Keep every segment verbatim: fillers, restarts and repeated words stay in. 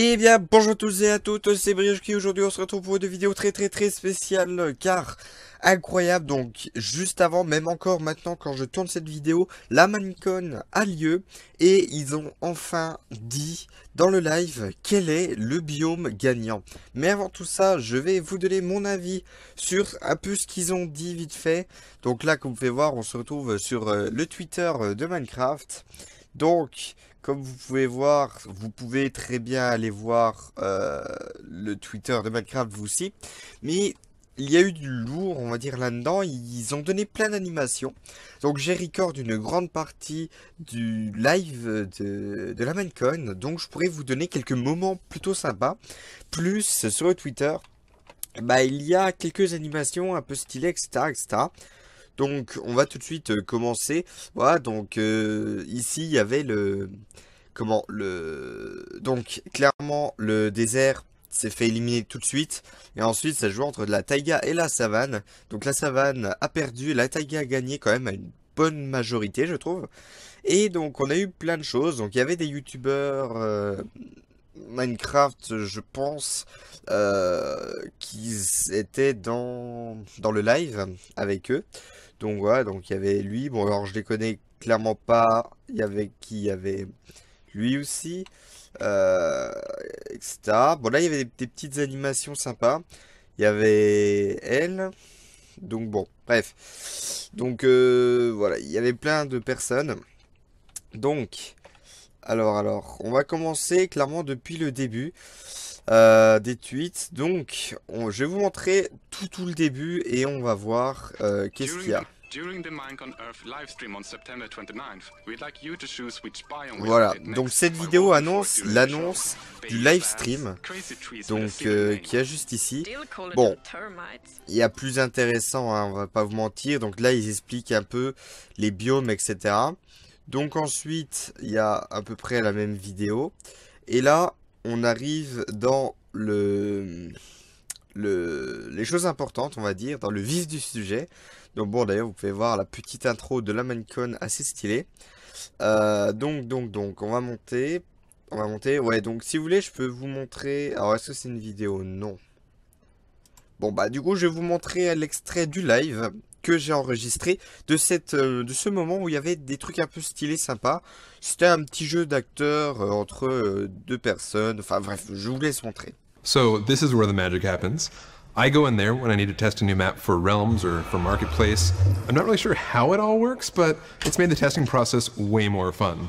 Et eh bien bonjour à tous et à toutes, c'est briochecuie. Aujourd'hui on se retrouve pour une vidéo très très très spéciale car incroyable. Donc juste avant, même encore maintenant quand je tourne cette vidéo, la Minecon a lieu et ils ont enfin dit dans le live quel est le biome gagnant. Mais avant tout ça, je vais vous donner mon avis sur un peu ce qu'ils ont dit vite fait. Donc là comme vous pouvez voir, on se retrouve sur le Twitter de Minecraft. Donc, comme vous pouvez voir, vous pouvez très bien aller voir euh, le Twitter de Minecraft vous aussi. Mais il y a eu du lourd, on va dire, là-dedans. Ils ont donné plein d'animations. Donc, j'ai record une grande partie du live de, de la Minecon. Donc, je pourrais vous donner quelques moments plutôt sympas. Plus, sur le Twitter, bah, il y a quelques animations un peu stylées, et cetera, et cetera. Donc on va tout de suite euh, commencer. Voilà, donc euh, ici il y avait le comment le donc clairement le désert s'est fait éliminer tout de suite et ensuite ça joue entre la taïga et la savane. Donc la savane a perdu, la taïga a gagné quand même à une bonne majorité, je trouve. Et donc on a eu plein de choses. Donc il y avait des youtubeurs euh... Minecraft, je pense, euh, qu'ils étaient dans, dans le live avec eux. Donc voilà, donc il y avait lui. Bon, alors je les connais clairement pas. Il y avait qui? Il y avait lui aussi, euh, et cetera. Bon, là, il y avait des, des petites animations sympas. Il y avait elle. Donc bon, bref. Donc euh, voilà, il y avait plein de personnes. Donc... Alors, alors, on va commencer clairement depuis le début euh, des tweets. Donc, on, je vais vous montrer tout, tout le début et on va voir euh, qu'est-ce qu'il y a. Voilà, donc cette vidéo annonce l'annonce du live stream, donc euh, qui est juste ici. Bon, il y a plus intéressant, hein, on va pas vous mentir. Donc là, ils expliquent un peu les biomes, et cetera. Donc ensuite, il y a à peu près la même vidéo. Et là, on arrive dans le, le, les choses importantes, on va dire, dans le vif du sujet. Donc bon, d'ailleurs, vous pouvez voir la petite intro de la Minecon assez stylée. Euh, donc, donc, donc, on va monter. On va monter. Ouais, donc si vous voulez, je peux vous montrer... Alors, est-ce que c'est une vidéo? Non. Bon, bah du coup, je vais vous montrer l'extrait du live que j'ai enregistré de cette euh, de ce moment où il y avait des trucs un peu stylés sympas. C'était un petit jeu d'acteurs euh, entre euh, deux personnes. Enfin bref, je vous laisse montrer. So this is where the magic happens. I go in there when I need to test a new map for Realms or for Marketplace. I'm not really sure how it all works, but it's made the testing process way more fun.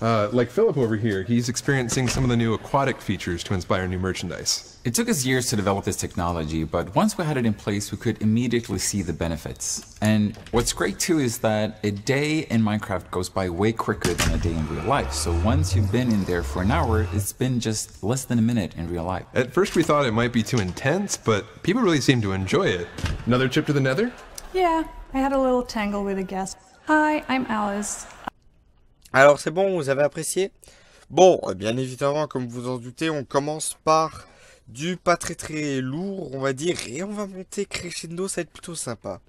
Uh, like Philip over here, he's experiencing some of the new aquatic features to inspire new merchandise. It took us years to develop this technology, but once we had it in place, we could immediately see the benefits. And what's great too is that a day in Minecraft goes by way quicker than a day in real life. So once you've been in there for an hour, it's been just less than a minute in real life. At first we thought it might be too intense, but people really seem to enjoy it. Another trip to the nether? Yeah, I had a little tangle with a guest. Hi, I'm Alice. Alors c'est bon, vous avez apprécié? Bon, bien évidemment, comme vous en doutez, on commence par du pas très très lourd, on va dire, et on va monter crescendo, ça va être plutôt sympa.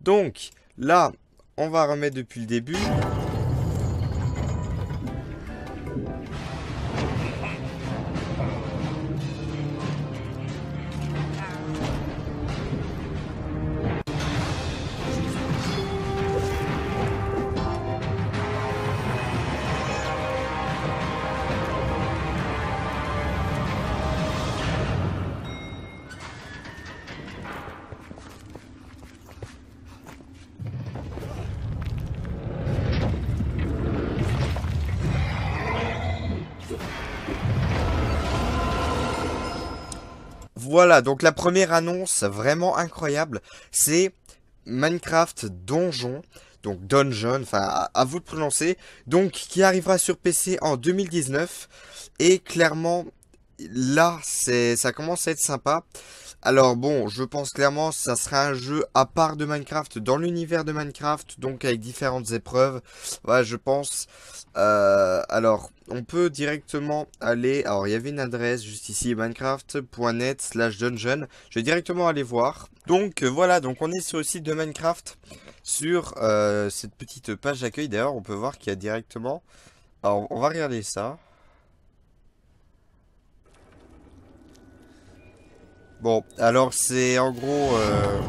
Donc, là, on va remettre depuis le début. Voilà, donc la première annonce vraiment incroyable, c'est Minecraft Dungeon, donc Dungeon, enfin à, à vous de prononcer, donc qui arrivera sur P C en deux mille dix-neuf, et clairement, là, c'est ça commence à être sympa. Alors bon, je pense clairement ça sera un jeu à part de Minecraft, dans l'univers de Minecraft, donc avec différentes épreuves. Ouais, je pense. Euh, alors, on peut directement aller... Alors, il y avait une adresse juste ici, minecraft point net slash dungeon. Je vais directement aller voir. Donc, euh, voilà, donc on est sur le site de Minecraft, sur euh, cette petite page d'accueil. D'ailleurs, on peut voir qu'il y a directement... Alors, on va regarder ça. Bon, alors c'est en gros... Euh...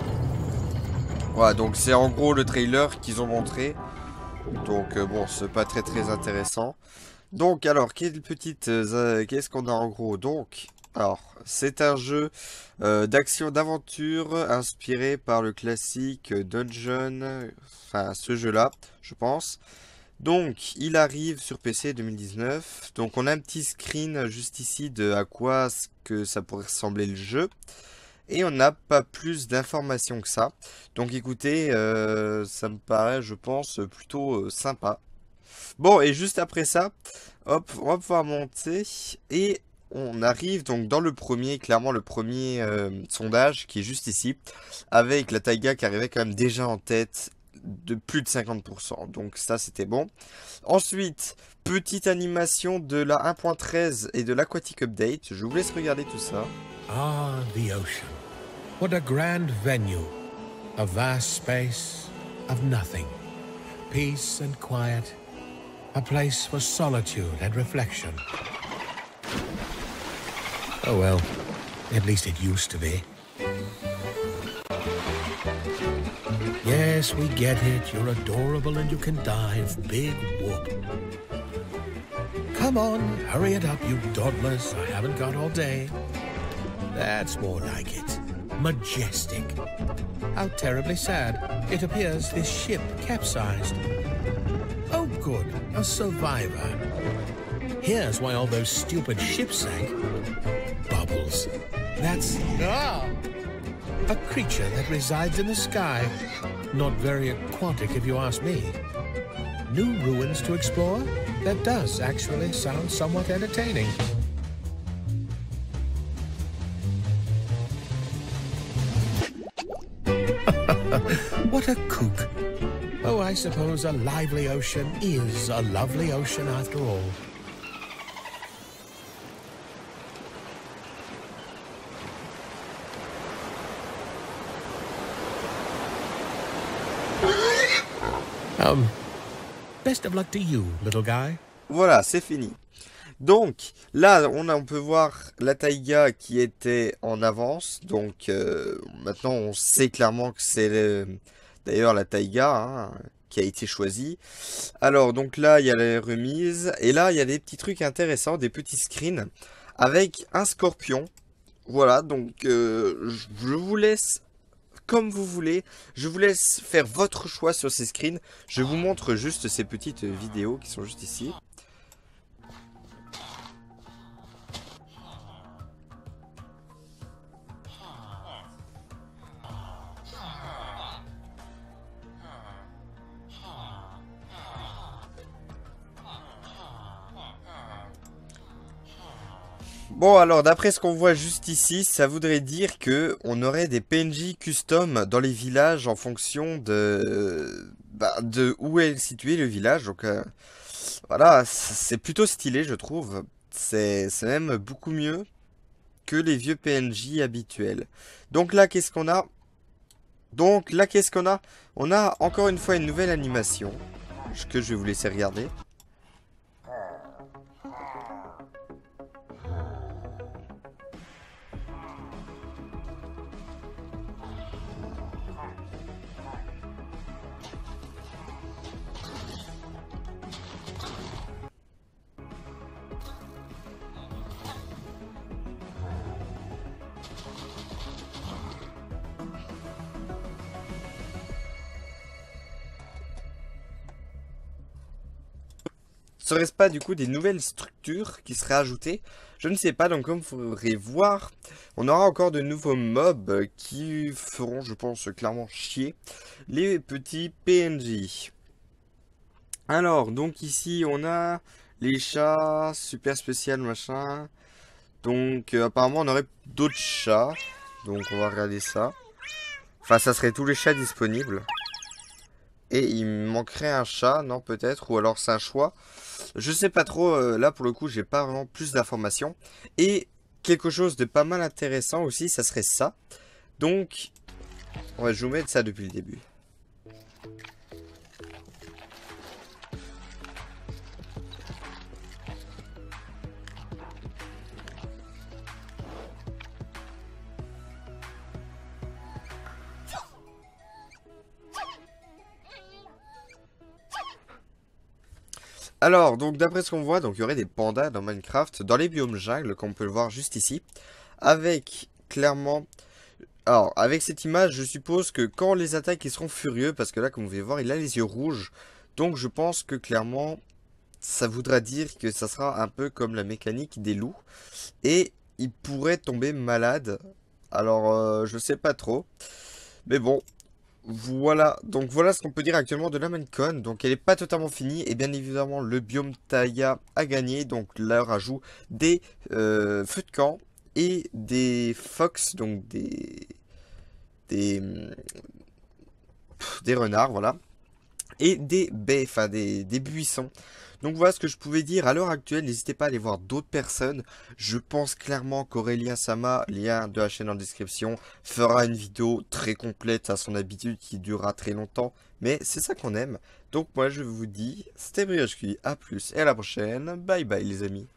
Voilà, donc c'est en gros le trailer qu'ils ont montré. Donc euh, bon, c'est pas très très intéressant. Donc alors, quelle petite... Euh, qu'est-ce qu'on a en gros? Donc, alors, c'est un jeu euh, d'action d'aventure inspiré par le classique Dungeon. Enfin, ce jeu-là, je pense. Donc, il arrive sur P C deux mille dix-neuf. Donc, on a un petit screen juste ici de à quoi ce que ça pourrait ressembler le jeu. Et on n'a pas plus d'informations que ça. Donc, écoutez, euh, ça me paraît, je pense, plutôt euh, sympa. Bon, et juste après ça, hop, on va pouvoir monter. Et on arrive donc dans le premier, clairement le premier euh, sondage qui est juste ici. Avec la taiga qui arrivait quand même déjà en tête de plus de cinquante pour cent, donc ça c'était bon. Ensuite, petite animation de la un point treize et de l'Aquatic Update. Je vous laisse regarder tout ça. Ah, the ocean. What a grand venue. A vast space of nothing. Peace and quiet. A place for solitude and reflection. Oh well, at least it used to be. Yes, we get it. You're adorable and you can dive. Big whoop. Come on, hurry it up, you dawdlers. I haven't got all day. That's more like it. Majestic. How terribly sad. It appears this ship capsized. Oh, good. A survivor. Here's why all those stupid ships sank. Bubbles. That's... Ah! A creature that resides in the sky. Not very aquatic, if you ask me. New ruins to explore? That does actually sound somewhat entertaining. What a kook. Oh, I suppose a lively ocean is a lovely ocean after all. Um, best of luck to you, little guy. Voilà, c'est fini. Donc, là, on, a, on peut voir la taïga qui était en avance. Donc, euh, maintenant, on sait clairement que c'est euh, d'ailleurs la taïga hein, qui a été choisie. Alors, donc là, il y a les remises. Et là, il y a des petits trucs intéressants, des petits screens avec un scorpion. Voilà, donc, euh, je vous laisse... Comme vous voulez, je vous laisse faire votre choix sur ces screens. Je vous montre juste ces petites vidéos qui sont juste ici. Bon, alors d'après ce qu'on voit juste ici, ça voudrait dire que on aurait des P N J custom dans les villages en fonction de, bah, de où est situé le village. Donc euh, voilà, c'est plutôt stylé je trouve. C'est même beaucoup mieux que les vieux P N J habituels. Donc là, qu'est-ce qu'on a? Donc là, qu'est-ce qu'on a? On a encore une fois une nouvelle animation que je vais vous laisser regarder. Serait-ce pas du coup des nouvelles structures qui seraient ajoutées? Je ne sais pas, donc comme vous pourrez voir, on aura encore de nouveaux mobs qui feront, je pense, clairement chier les petits P N J. Alors, donc ici, on a les chats, super spécial, machin. Donc, euh, apparemment, on aurait d'autres chats. Donc, on va regarder ça. Enfin, ça serait tous les chats disponibles. Et il manquerait un chat, non peut-être, ou alors c'est un choix. Je sais pas trop, euh, là pour le coup j'ai pas vraiment plus d'informations. Et quelque chose de pas mal intéressant aussi, ça serait ça. Donc, on va jouer de ça depuis le début. Alors, donc d'après ce qu'on voit, donc il y aurait des pandas dans Minecraft, dans les biomes jungle, qu'on peut le voir juste ici, avec clairement... Alors, avec cette image, je suppose que quand on les attaque, ils seront furieux, parce que là, comme vous pouvez voir, il a les yeux rouges, donc je pense que clairement, ça voudra dire que ça sera un peu comme la mécanique des loups, et il pourrait tomber malade, alors euh, je sais pas trop, mais bon... Voilà, donc voilà ce qu'on peut dire actuellement de la Minecon. Donc elle n'est pas totalement finie et bien évidemment le biome Taya a gagné. Donc là rajout des euh, feux de camp et des fox, donc des des, des renards, voilà, et des baies, enfin des, des buissons. Donc voilà ce que je pouvais dire à l'heure actuelle, n'hésitez pas à aller voir d'autres personnes, je pense clairement qu'Aurélien Sama, lien de la chaîne en description, fera une vidéo très complète à son habitude qui durera très longtemps, mais c'est ça qu'on aime. Donc moi je vous dis, c'était briochecuie, à plus et à la prochaine, bye bye les amis.